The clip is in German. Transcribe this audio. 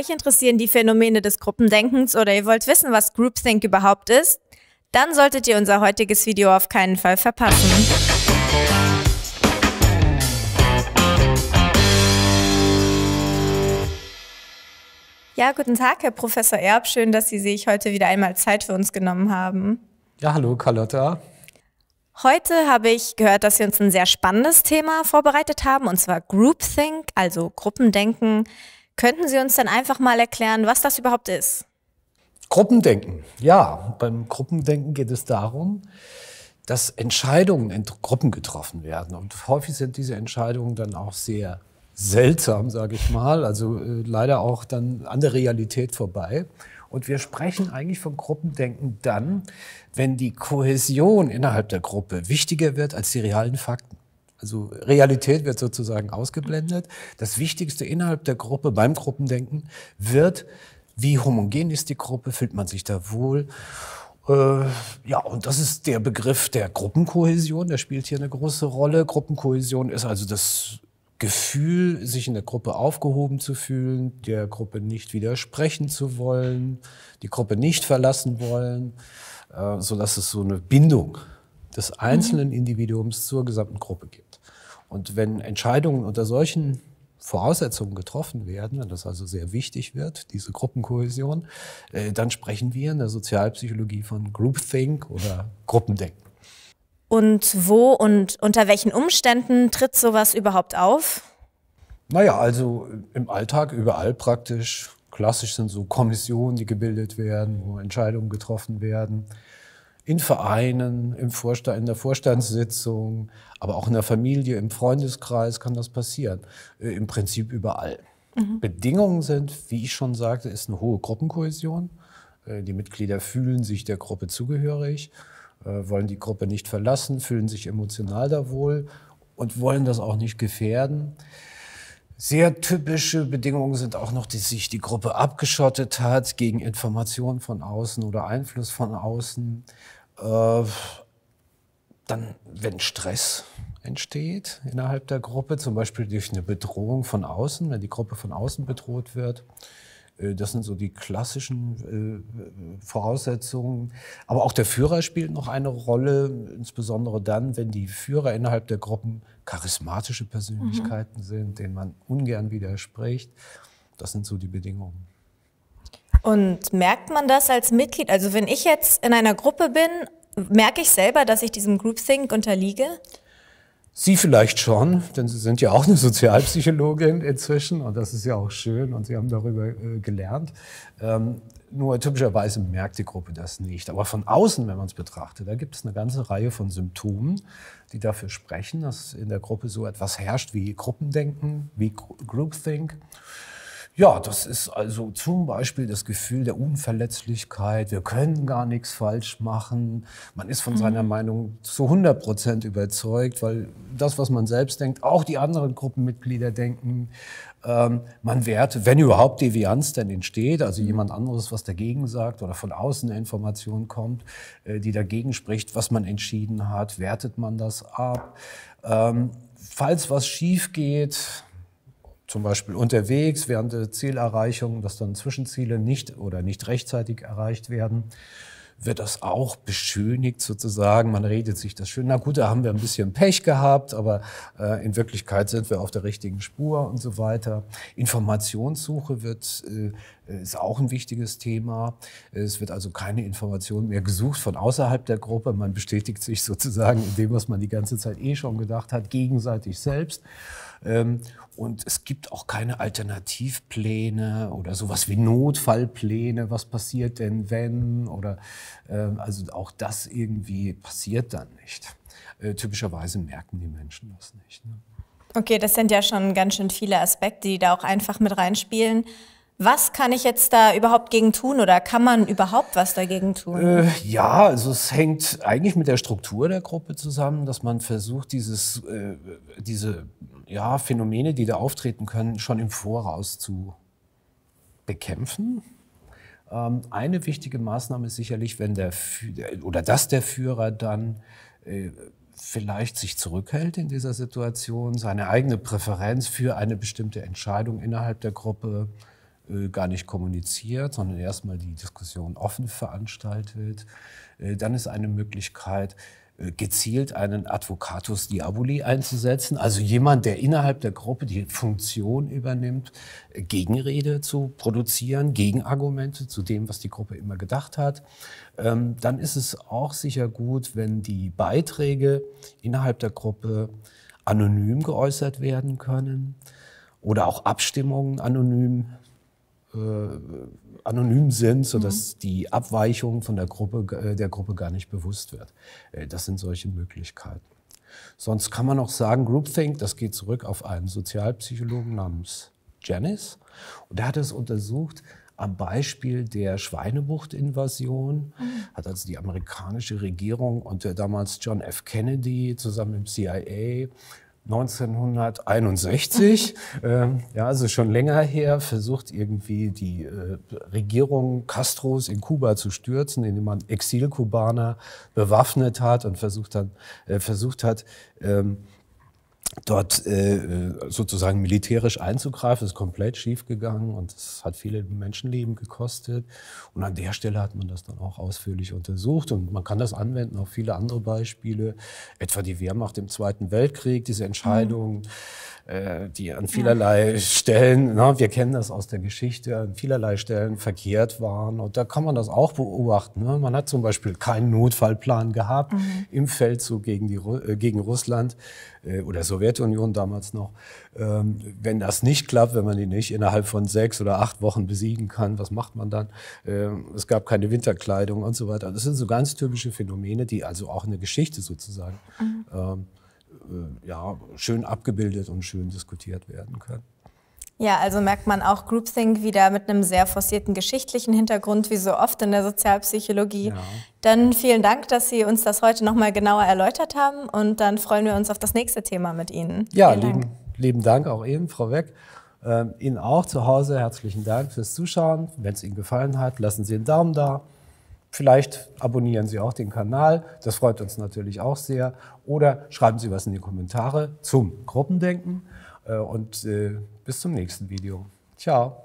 euch interessieren die Phänomene des Gruppendenkens oder ihr wollt wissen, was Groupthink überhaupt ist, dann solltet ihr unser heutiges Video auf keinen Fall verpassen. Ja, guten Tag, Herr Professor Erb. Schön, dass Sie sich heute wieder einmal Zeit für uns genommen haben. Ja, hallo, Karlotta. Heute habe ich gehört, dass Sie uns ein sehr spannendes Thema vorbereitet haben, und zwar Groupthink, also Gruppendenken. Könnten Sie uns dann einfach mal erklären, was das überhaupt ist? Gruppendenken. Ja, beim Gruppendenken geht es darum, dass Entscheidungen in Gruppen getroffen werden. Und häufig sind diese Entscheidungen dann auch sehr seltsam, sage ich mal. Also leider auch dann an der Realität vorbei. Und wir sprechen eigentlich von Gruppendenken dann, wenn die Kohäsion innerhalb der Gruppe wichtiger wird als die realen Fakten. Also Realität wird sozusagen ausgeblendet. Das Wichtigste innerhalb der Gruppe beim Gruppendenken wird, wie homogen ist die Gruppe, fühlt man sich da wohl. Ja, und das ist der Begriff der Gruppenkohäsion, der spielt hier eine große Rolle. Gruppenkohäsion ist also das Gefühl, sich in der Gruppe aufgehoben zu fühlen, der Gruppe nicht widersprechen zu wollen, die Gruppe nicht verlassen wollen, sodass es so eine Bindung des einzelnen Individuums zur gesamten Gruppe gibt. Und wenn Entscheidungen unter solchen Voraussetzungen getroffen werden, wenn das also sehr wichtig wird, diese Gruppenkohäsion, dann sprechen wir in der Sozialpsychologie von Groupthink oder Gruppendenken. Und wo und unter welchen Umständen tritt sowas überhaupt auf? Naja, also im Alltag überall praktisch. Klassisch sind so Kommissionen, die gebildet werden, wo Entscheidungen getroffen werden. In Vereinen, in der Vorstandssitzung, aber auch in der Familie, im Freundeskreis kann das passieren. Im Prinzip überall. Mhm. Bedingungen sind, wie ich schon sagte, ist eine hohe Gruppenkohäsion. Die Mitglieder fühlen sich der Gruppe zugehörig, wollen die Gruppe nicht verlassen, fühlen sich emotional da wohl und wollen das auch nicht gefährden. Sehr typische Bedingungen sind auch noch, dass sich die Gruppe abgeschottet hat gegen Informationen von außen oder Einfluss von außen. Dann, wenn Stress entsteht innerhalb der Gruppe, zum Beispiel durch eine Bedrohung von außen, wenn die Gruppe von außen bedroht wird. Das sind so die klassischen Voraussetzungen. Aber auch der Führer spielt noch eine Rolle, insbesondere dann, wenn die Führer innerhalb der Gruppen charismatische Persönlichkeiten sind, denen man ungern widerspricht. Das sind so die Bedingungen. Und merkt man das als Mitglied? Also wenn ich jetzt in einer Gruppe bin, merke ich selber, dass ich diesem Groupthink unterliege? Sie vielleicht schon, denn Sie sind ja auch eine Sozialpsychologin inzwischen und das ist ja auch schön und Sie haben darüber gelernt. Nur typischerweise merkt die Gruppe das nicht. Aber von außen, wenn man es betrachtet, da gibt es eine ganze Reihe von Symptomen, die dafür sprechen, dass in der Gruppe so etwas herrscht wie Gruppendenken, wie Groupthink. Ja, das ist also zum Beispiel das Gefühl der Unverletzlichkeit, wir können gar nichts falsch machen, man ist von seiner Meinung zu 100% überzeugt, weil das, was man selbst denkt, auch die anderen Gruppenmitglieder denken, man wehrt, wenn überhaupt Devianz denn entsteht, also jemand anderes, was dagegen sagt oder von außen eine Information kommt, die dagegen spricht, was man entschieden hat, wertet man das ab, falls was schief geht, zum Beispiel unterwegs, während der Zielerreichung, dass dann Zwischenziele nicht oder nicht rechtzeitig erreicht werden, wird das auch beschönigt sozusagen. Man redet sich das schön, na gut, da haben wir ein bisschen Pech gehabt, aber in Wirklichkeit sind wir auf der richtigen Spur und so weiter. Informationssuche ist auch ein wichtiges Thema. Es wird also keine Information mehr gesucht von außerhalb der Gruppe. Man bestätigt sich sozusagen in dem, was man die ganze Zeit eh schon gedacht hat, gegenseitig selbst. Und es gibt auch keine Alternativpläne oder sowas wie Notfallpläne. Was passiert denn, wenn? Oder also auch das irgendwie passiert dann nicht. Typischerweise merken die Menschen das nicht. Ne? Okay, das sind ja schon ganz schön viele Aspekte, die da auch einfach mit reinspielen. Was kann ich jetzt da überhaupt gegen tun oder kann man überhaupt was dagegen tun? Ja, also es hängt eigentlich mit der Struktur der Gruppe zusammen, dass man versucht, diese Phänomene, die da auftreten können, schon im Voraus zu bekämpfen. Eine wichtige Maßnahme ist sicherlich, wenn der Führer dann vielleicht sich zurückhält in dieser Situation, seine eigene Präferenz für eine bestimmte Entscheidung innerhalb der Gruppe gar nicht kommuniziert, sondern erstmal die Diskussion offen veranstaltet. Dann ist eine Möglichkeit, gezielt einen Advocatus Diaboli einzusetzen, also jemand, der innerhalb der Gruppe die Funktion übernimmt, Gegenrede zu produzieren, Gegenargumente zu dem, was die Gruppe immer gedacht hat. Dann ist es auch sicher gut, wenn die Beiträge innerhalb der Gruppe anonym geäußert werden können oder auch Abstimmungen anonym sind, sodass die Abweichung von der Gruppe gar nicht bewusst wird. Das sind solche Möglichkeiten. Sonst kann man auch sagen, Groupthink, das geht zurück auf einen Sozialpsychologen namens Janis. Und der hat es untersucht am Beispiel der Schweinebucht-Invasion. Hat also die amerikanische Regierung und der damals John F. Kennedy zusammen mit dem CIA 1961, ja, also schon länger her, versucht irgendwie die Regierung Castros in Kuba zu stürzen, indem man Exilkubaner bewaffnet hat und versucht hat, dort sozusagen militärisch einzugreifen. Das ist komplett schiefgegangen und es hat viele Menschenleben gekostet. Und an der Stelle hat man das dann auch ausführlich untersucht. Und man kann das anwenden auf viele andere Beispiele, etwa die Wehrmacht im Zweiten Weltkrieg, diese Entscheidungen, die an vielerlei Stellen, na, wir kennen das aus der Geschichte, an vielerlei Stellen verkehrt waren. Und da kann man das auch beobachten. Ne? Man hat zum Beispiel keinen Notfallplan gehabt im Feldzug gegen Russland oder Sowjetunion damals noch. Wenn das nicht klappt, wenn man die nicht innerhalb von 6 oder 8 Wochen besiegen kann, was macht man dann? Es gab keine Winterkleidung und so weiter. Das sind so ganz typische Phänomene, die also auch in der Geschichte sozusagen ja, schön abgebildet und schön diskutiert werden können. Ja, also merkt man auch Groupthink wieder mit einem sehr forcierten geschichtlichen Hintergrund, wie so oft in der Sozialpsychologie. Ja. Dann vielen Dank, dass Sie uns das heute nochmal genauer erläutert haben und dann freuen wir uns auf das nächste Thema mit Ihnen. Ja, lieben Dank auch Ihnen, Frau Weck. Ihnen auch zu Hause herzlichen Dank fürs Zuschauen. Wenn es Ihnen gefallen hat, lassen Sie einen Daumen da. Vielleicht abonnieren Sie auch den Kanal, das freut uns natürlich auch sehr. Oder schreiben Sie was in die Kommentare zum Gruppendenken und bis zum nächsten Video. Ciao.